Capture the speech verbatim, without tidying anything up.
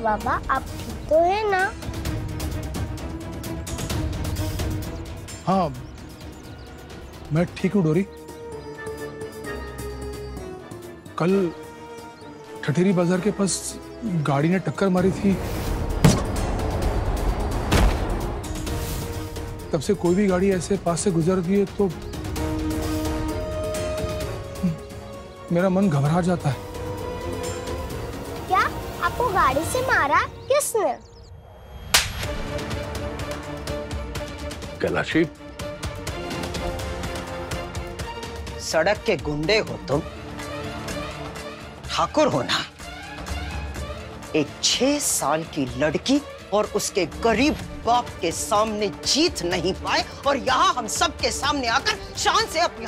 हाँ बाबा, आप ठीक तो है ना? हाँ, मैं ठीक हूँ डोरी। कल ठठेरी बाजार के पास गाड़ी ने टक्कर मारी थी, तब से कोई भी गाड़ी ऐसे पास से गुजरती है तो मेरा मन घबरा जाता है। क्या आपको गाड़ी से मारा किसने? कैलाशी, सड़क के गुंडे हो तुम, ठाकुर हो ना? एक छह साल की लड़की और उसके गरीब बाप के सामने जीत नहीं पाए और यहाँ हम सब के सामने आकर शान से अपनी